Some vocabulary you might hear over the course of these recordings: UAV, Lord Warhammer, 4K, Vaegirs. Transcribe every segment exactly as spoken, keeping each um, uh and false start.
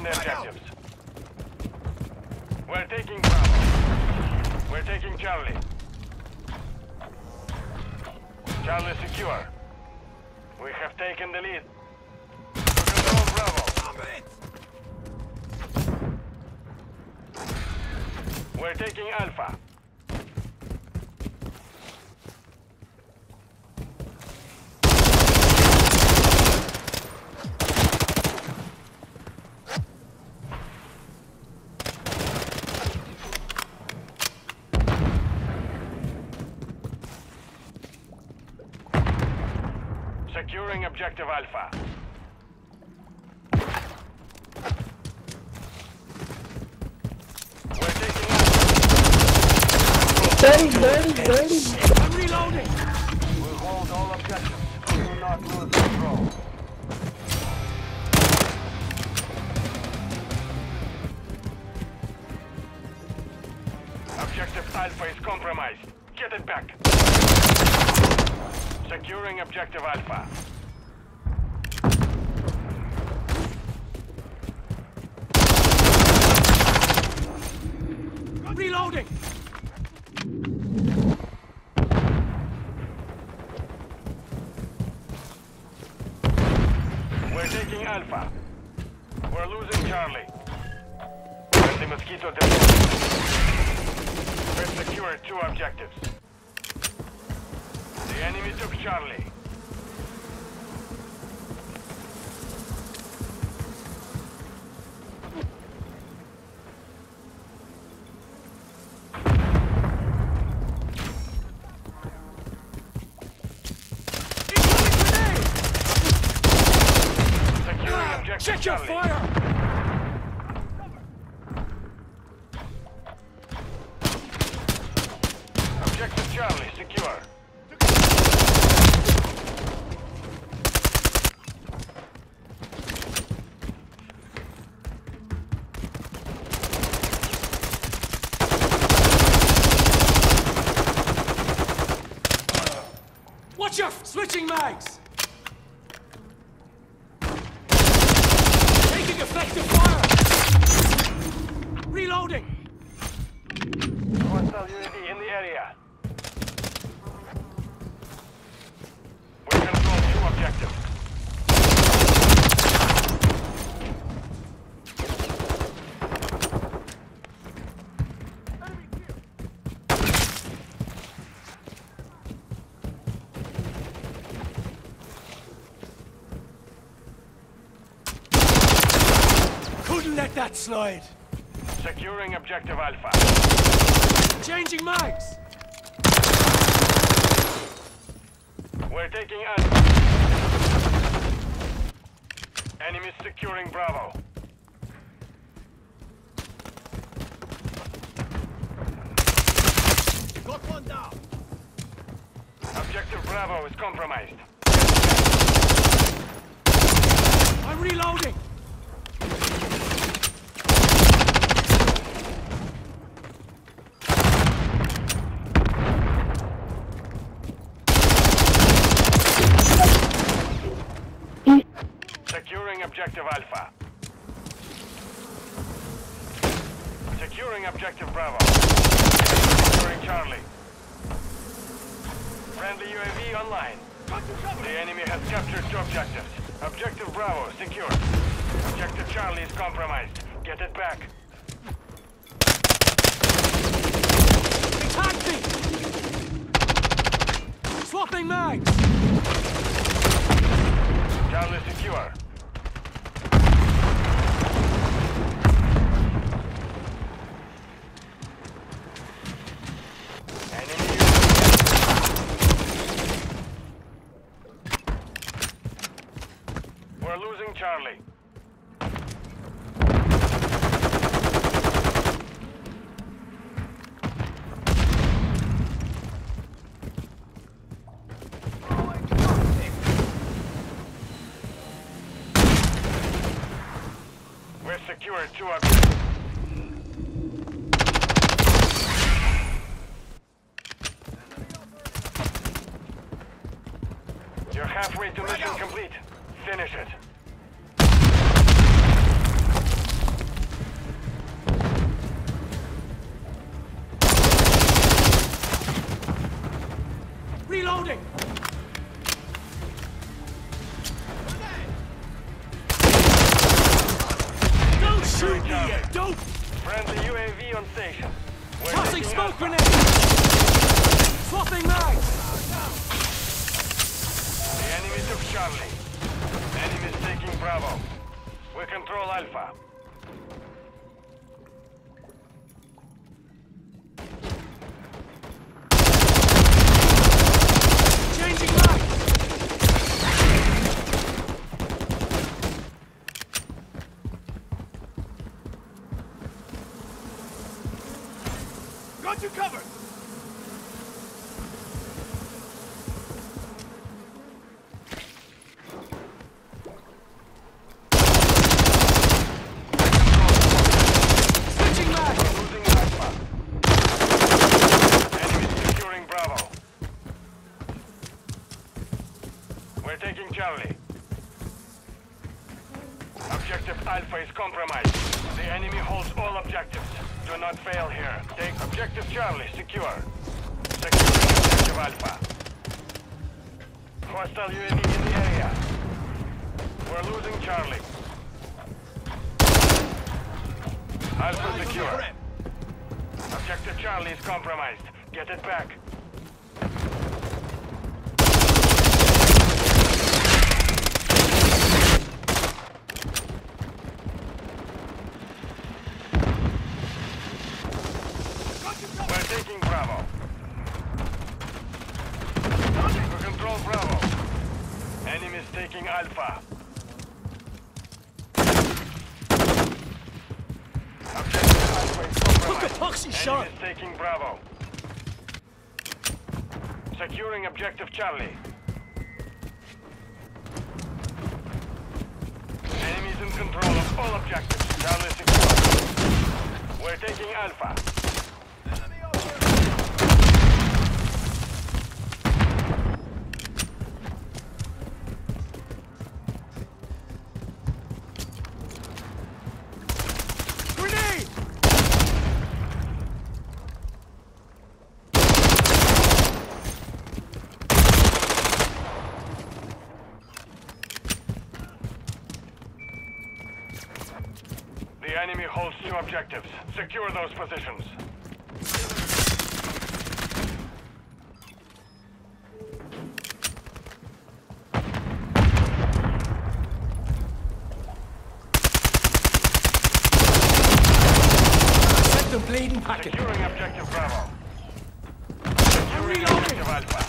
Retain their objectives. We're taking Bravo. We're taking Charlie. Charlie secure. We have taken the lead. We control Bravo. Stop it. We're taking Alpha. Securing objective Alpha. We're taking Alpha. Dirty, dirty, dirty. I'm reloading. We'll hold all objectives. We will not lose control. Objective Alpha is compromised. Get it back. Securing objective Alpha. Reloading! We're taking Alpha. We're losing Charlie. The Mosquito destroyed. We've secured two objectives. The enemy took Charlie. Securing objective. Check your fire! Objective Charlie secure. Switching mags! Taking effective fire! Reloading! Hostile unity in the area. We control two objectives. Enemy here. Let that slide. Securing objective Alpha. Changing mags. We're taking Alpha. Enemies securing Bravo. Got one down. Objective Bravo is compromised. I'm reloading. Securing objective Alpha. Securing objective Bravo. Securing Charlie. Friendly U A V online. The enemy has captured two objectives. Objective Bravo secured. Objective Charlie is compromised. Get it back. Attack me! Swapping mags! Charlie secure. We're losing Charlie. We're secured two objectives. You're halfway to mission complete. Finish it. Shoot me, you dope! Friendly U A V on station. We're tossing smoke grenades! Swapping mags! The enemy took Charlie. Enemy's taking Bravo. We control Alpha. Got you covered! Switching back! Losing Alpha. Enemy securing Bravo. We're taking Charlie. Objective Alpha is compromised. The enemy holds all objectives. Do not fail here. Take objective Charlie, secure. Secure objective Alpha. Hostile U A V in the area. We're losing Charlie. Alpha secure. Objective Charlie is compromised. Get it back. Taking Alpha. Objective Alpha is compromised. Enemy is taking Bravo. Securing objective Charlie. Enemy is in control of all objectives. Charlie secured. We're taking Alpha. The enemy holds two objectives. Secure those positions. Set the bleeding packet. Securing objective Bravo. Securing objective Alpha.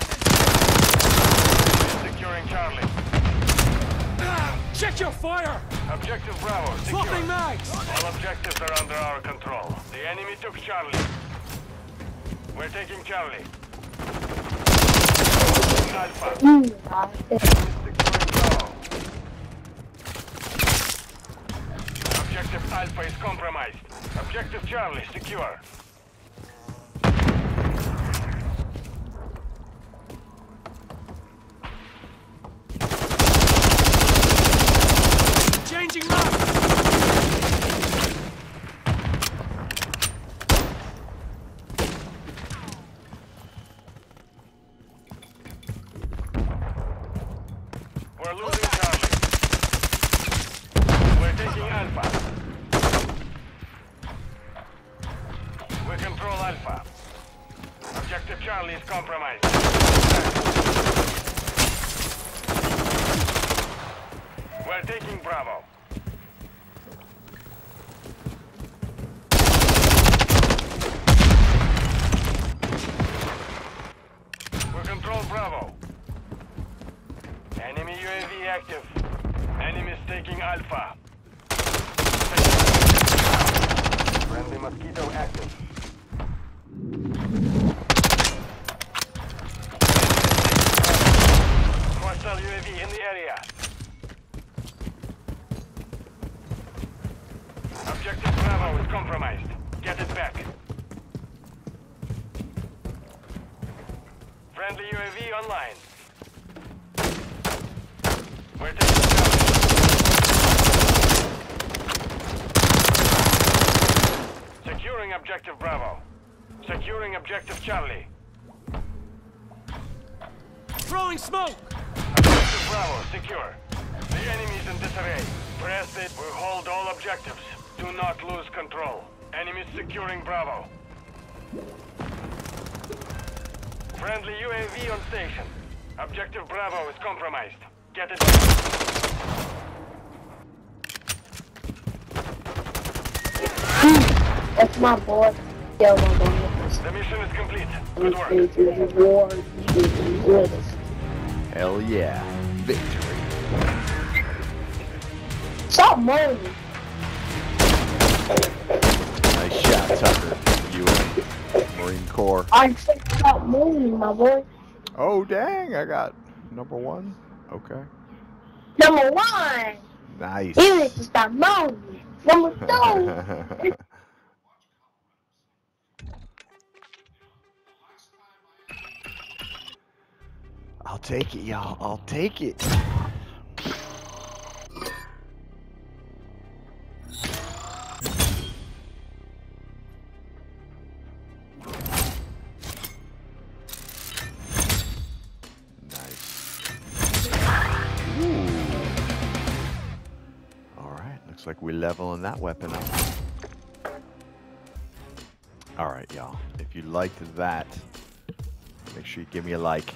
Securing Charlie. Check your fire! Objective Bravo, secure. Swapping mags! All objectives are under our control. The enemy took Charlie. We're taking Charlie. Alpha. Mm, objective Alpha is compromised. Objective Charlie, secure. We're losing Charlie. We're taking Alpha. We control Alpha. Objective Charlie is compromised. We're taking Bravo. We control Bravo. Enemy U A V active. Enemies taking Alpha. Friendly Mosquito active. Hostile U A V in the area. Objective Bravo is compromised. Get it back. Friendly U A V online. We're taking Charlie. Securing objective Bravo. Securing objective Charlie. Throwing smoke! Objective Bravo, secure. The enemy's in disarray. Press it. We hold all objectives. Do not lose control. Enemies securing Bravo. Friendly U A V on station. Objective Bravo is compromised. Get it down. That's my boy. Yeah, my boy. The mission is complete. Good work. Hell yeah. Victory. Stop moving. Nice shot, Tucker. You and Marine Corps. I said stop moving, my boy. Oh, dang. I got number one. Okay. Number one. Nice. You need to stop moving. Number two. I'll take it, y'all. I'll take it. Like we're leveling that weapon up. Alright, y'all. If you liked that, make sure you give me a like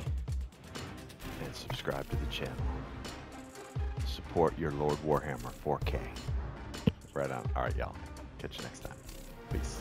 and subscribe to the channel. Support your Lord Warhammer four K. Right on. Alright, y'all. Catch you next time. Peace.